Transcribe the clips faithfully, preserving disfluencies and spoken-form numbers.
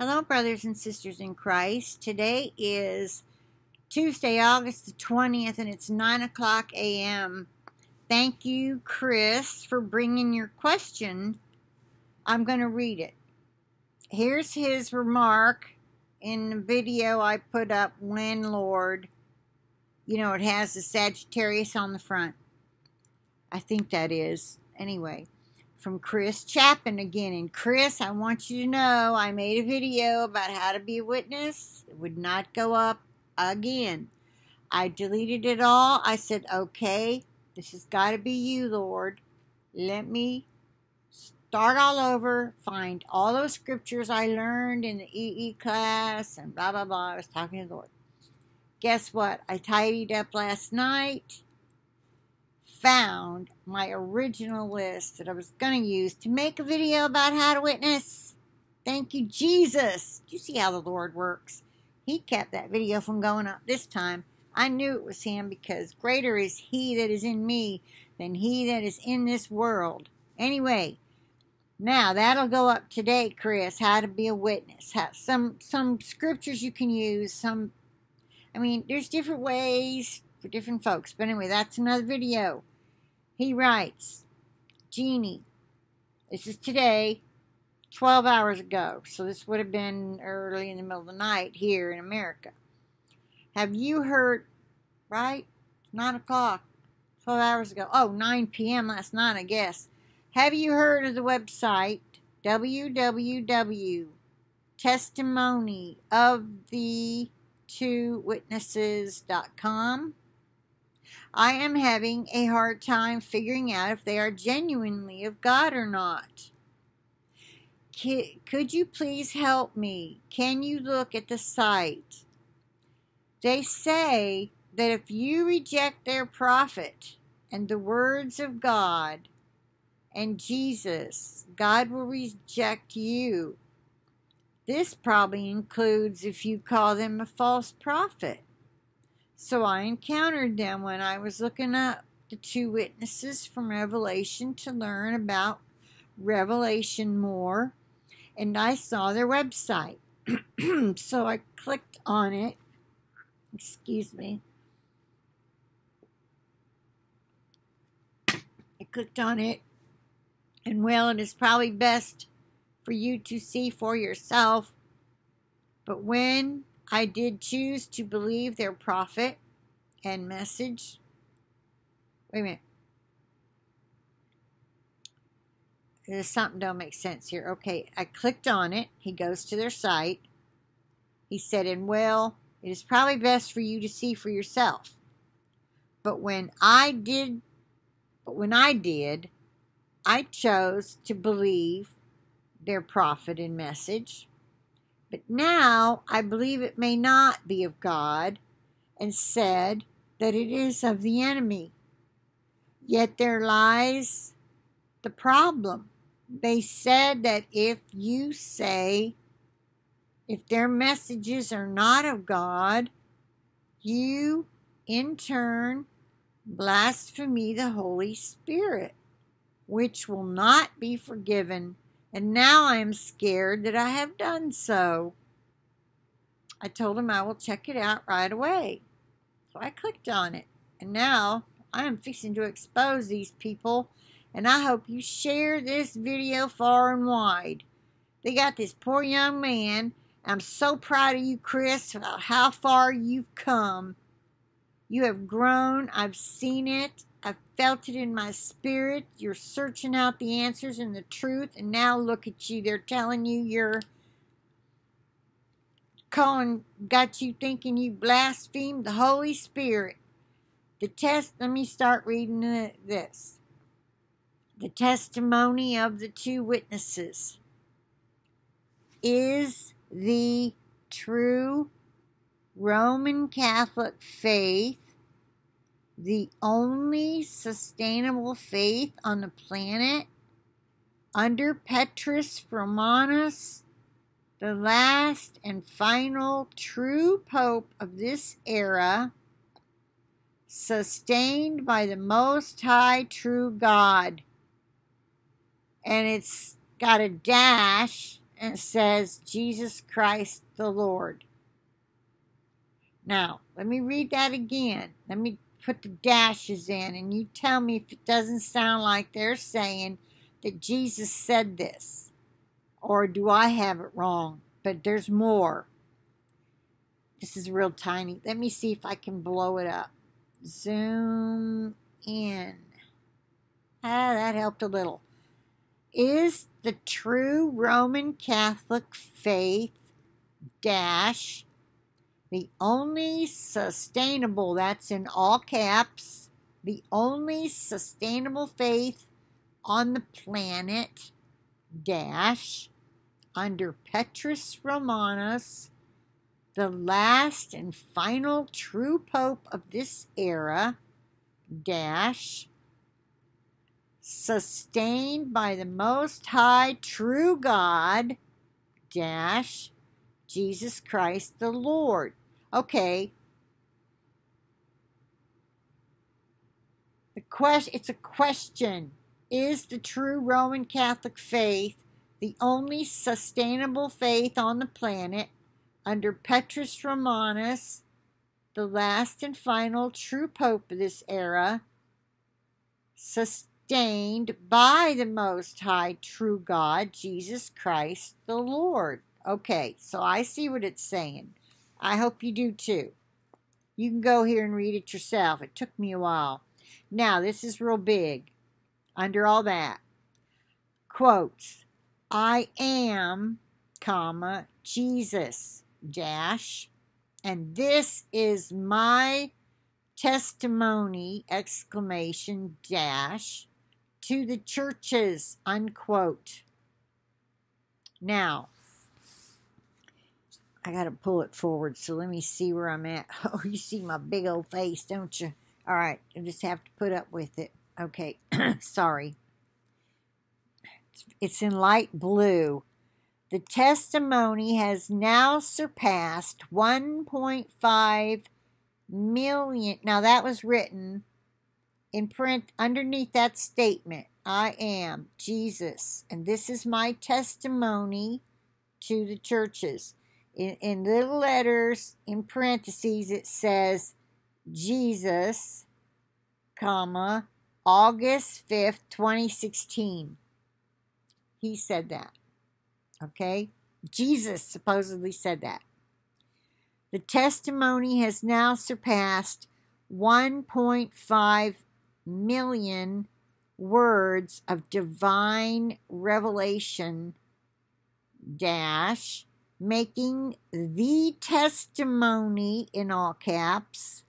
Hello, brothers and sisters in Christ. Today is Tuesday, August the twentieth, and it's nine o'clock a m Thank you, Chris, for bringing your question. I'm going to read it. Here's his remark in the video I put up, Landlord. You know, it has the Sagittarius on the front. I think that is. Anyway. From Chris Chapman again. And Chris, I want you to know I made a video about how to be a witness. It would not go up again. I deleted it all. I said, okay, this has got to be you, Lord. Let me start all over, find all those scriptures I learned in the E E class and blah, blah, blah. I was talking to the Lord. Guess what? I tidied up last night. Found my original list that I was going to use to make a video about how to witness. Thank you, Jesus. You see how the Lord works. He kept that video from going up this time. I knew it was him because greater is he that is in me than he that is in this world. Anyway, now that'll go up today, Chris, how to be a witness. How, some, some scriptures you can use. Some, I mean, there's different ways for different folks. But anyway, that's another video. He writes, Jeannie, this is today, twelve hours ago. So this would have been early in the middle of the night here in America. Have you heard, right? nine o'clock, twelve hours ago. Oh, nine p m last night, I guess. Have you heard of the website, w w w dot testimony of the two witnesses dot com? I am having a hard time figuring out if they are genuinely of God or not. Could you please help me? Can you look at the site? They say that if you reject their prophet and the words of God and Jesus, God will reject you. This probably includes if you call them a false prophet. So I encountered them when I was looking up the two witnesses from Revelation to learn about Revelation more. And I saw their website. So I clicked on it. Excuse me. I clicked on it. And well, it is probably best for you to see for yourself. But when I did choose to believe their prophet and message. Wait a minute. There's something don't make sense here. Okay, I clicked on it. He goes to their site. He said, and well, it is probably best for you to see for yourself. But when I did, but when I did, I chose to believe their prophet and message. But now I believe it may not be of God, and said that it is of the enemy. Yet there lies the problem. They said that if you say, if their messages are not of God, you in turn blaspheme the Holy Spirit, which will not be forgiven. And now I am scared that I have done so. I told him I will check it out right away. So I clicked on it. And now I am fixing to expose these people. And I hope you share this video far and wide. They got this poor young man. I'm so proud of you, Chris, about how far you've come. You have grown. I've seen it. I felt it in my spirit. You're searching out the answers and the truth. And now look at you. They're telling you you're calling, got you thinking you blasphemed the Holy Spirit. The test, let me start reading this. The testimony of the two witnesses is the true Roman Catholic faith the only sustainable faith on the planet under Petrus Romanus, the last and final true pope of this era, sustained by the Most High True God. And it's got a dash and it says, Jesus Christ the Lord. Now, let me read that again. Let me put the dashes in, and you tell me if it doesn't sound like they're saying that Jesus said this. Or do I have it wrong? But there's more. This is real tiny. Let me see if I can blow it up. Zoom in. Ah, that helped a little. Is the true Roman Catholic faith dash the only sustainable, that's in all caps, the only sustainable faith on the planet dash under Petrus Romanus, the last and final true pope of this era dash sustained by the Most High true God dash Jesus Christ the Lord. Okay. The question, it's a question. Is the true Roman Catholic faith the only sustainable faith on the planet under Petrus Romanus, the last and final true pope of this era, sustained by the Most High true God, Jesus Christ the Lord? Okay, so I see what it's saying. I hope you do too. You can go here and read it yourself. It took me a while. Now, this is real big. Under all that, quotes, I am, comma, Jesus, dash, and this is my testimony, exclamation, dash, to the churches, unquote. Now, I got to pull it forward, so let me see where I'm at. Oh, you see my big old face, don't you? All right, I just have to put up with it. Okay, sorry. It's in light blue. The testimony has now surpassed one point five million. Now that was written in print underneath that statement. I am Jesus, and this is my testimony to the churches. In, in little letters, in parentheses, it says Jesus, comma, August fifth, twenty sixteen. He said that. Okay? Jesus supposedly said that. The testimony has now surpassed one point five million words of divine revelation, dash, making the testimony, in all caps,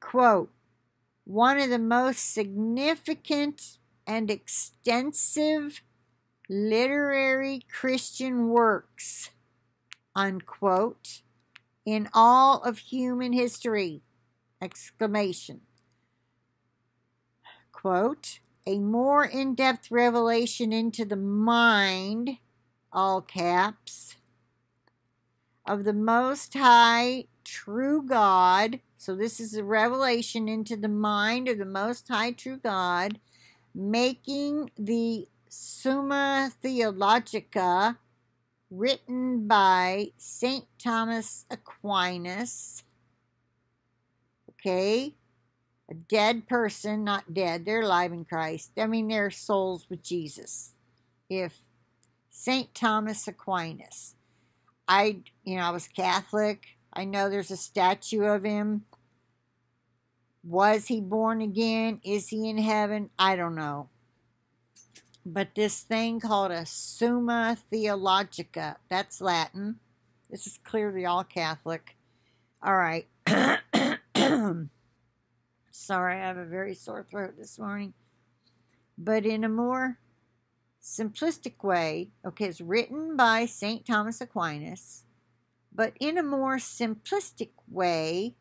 quote, one of the most significant and extensive literary Christian works, unquote, in all of human history, exclamation. Quote, a more in-depth revelation into the mind, all caps, of the Most High true God. So this is a revelation into the mind of the Most High true God, making the Summa Theologica, written by Saint Thomas Aquinas. Okay, a dead person, not dead, they're alive in Christ. I mean, their souls with Jesus. If Saint Thomas Aquinas, I, you know, I was Catholic. I know there's a statue of him. Was he born again? Is he in heaven? I don't know. But this thing called a Summa Theologica, that's Latin. This is clearly all Catholic. All right. Sorry, I have a very sore throat this morning. But in a more simplistic way, okay, it's written by Saint Thomas Aquinas, but in a more simplistic way,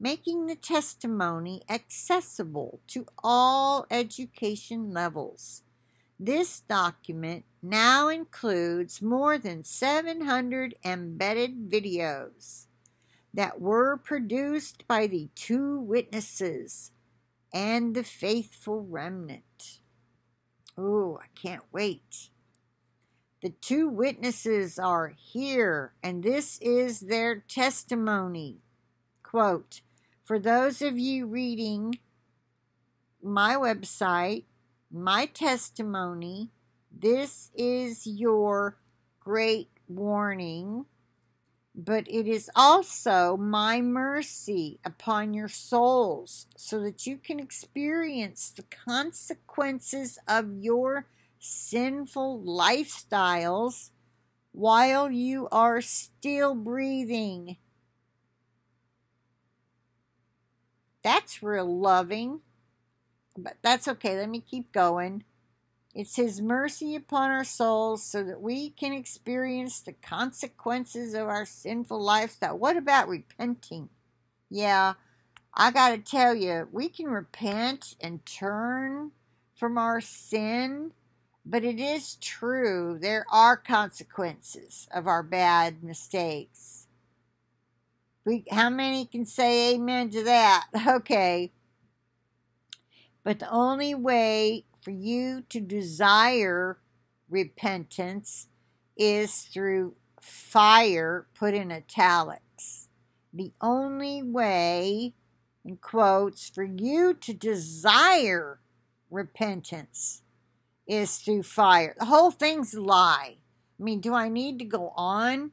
making the testimony accessible to all education levels. This document now includes more than seven hundred embedded videos that were produced by the two witnesses and the faithful remnant. Oh, I can't wait. The two witnesses are here, and this is their testimony. Quote, for those of you reading my website, my testimony, this is your great warning, but it is also my mercy upon your souls so that you can experience the consequences of your sinful lifestyles while you are still breathing. That's real loving, but that's okay. Let me keep going. It's his mercy upon our souls so that we can experience the consequences of our sinful lifestyle. What about repenting? Yeah, I got to tell you, we can repent and turn from our sin, but it is true there are consequences of our bad mistakes. We, how many can say amen to that? Okay. But the only way for you to desire repentance is through fire, put in italics. The only way, in quotes, for you to desire repentance is through fire. The whole thing's a lie. I mean, do I need to go on?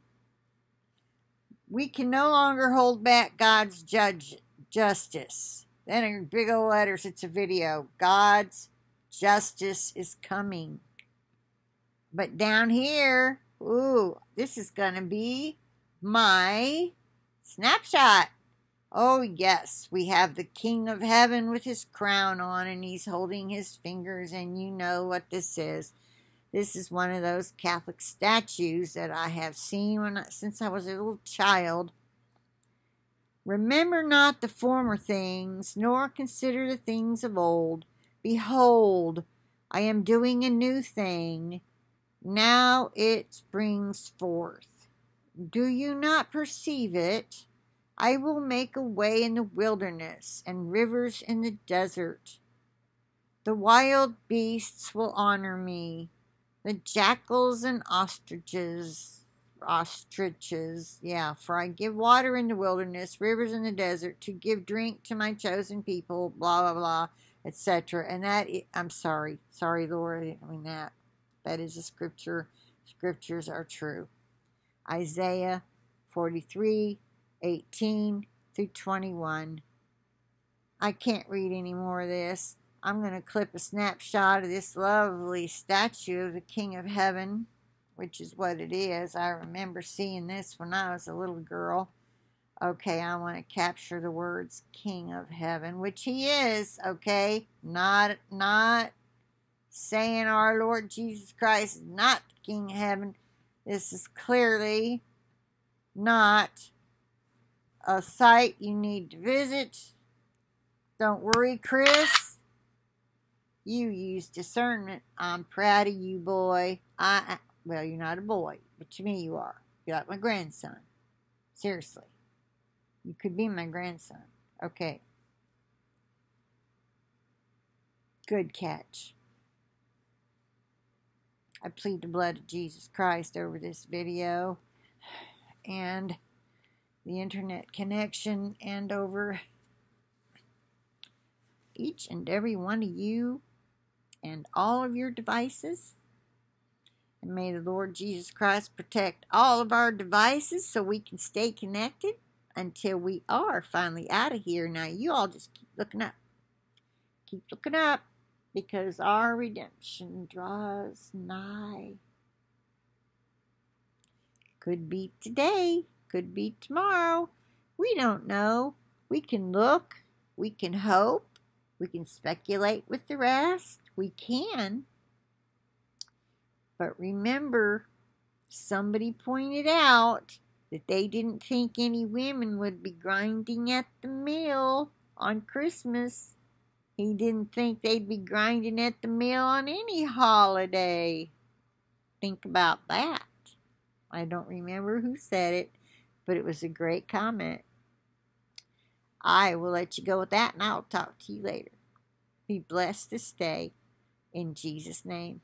We can no longer hold back God's judge, justice. Then in big old letters, it's a video. God's justice is coming. But down here, ooh, this is going to be my snapshot. Oh, yes, we have the King of Heaven with his crown on, and he's holding his fingers, and you know what this is. This is one of those Catholic statues that I have seen when I, since I was a little child. Remember not the former things, nor consider the things of old. Behold, I am doing a new thing. Now it springs forth. Do you not perceive it? I will make a way in the wilderness and rivers in the desert. The wild beasts will honor me. The jackals and ostriches, ostriches, yeah, for I give water in the wilderness, rivers in the desert, to give drink to my chosen people, blah, blah, blah, et cetera. And that, I'm sorry, sorry, Lord, I didn't mean that. That is a scripture. Scriptures are true. Isaiah forty-three, eighteen through twenty-one. I can't read any more of this. I'm going to clip a snapshot of this lovely statue of the King of Heaven, which is what it is. I remember seeing this when I was a little girl. Okay, I want to capture the words King of Heaven, which he is, okay? Not, not saying our Lord Jesus Christ is not King of Heaven. This is clearly not a site you need to visit. Don't worry, Chris. You use discernment. I'm proud of you, boy. I, I Well, you're not a boy, but to me you are. You're like my grandson. Seriously. You could be my grandson. Okay. Good catch. I plead the blood of Jesus Christ over this video and the internet connection and over each and every one of you and all of your devices. And may the Lord Jesus Christ protect all of our devices so we can stay connected until we are finally out of here. Now, you all just keep looking up. Keep looking up because our redemption draws nigh. Could be today. Could be tomorrow. We don't know. We can look. We can hope. We can speculate with the rest. We can. But remember, somebody pointed out that they didn't think any women would be grinding at the mill on Christmas. He didn't think they'd be grinding at the mill on any holiday. Think about that. I don't remember who said it, but it was a great comment. I will let you go with that, and I'll talk to you later. Be blessed this day in Jesus' name.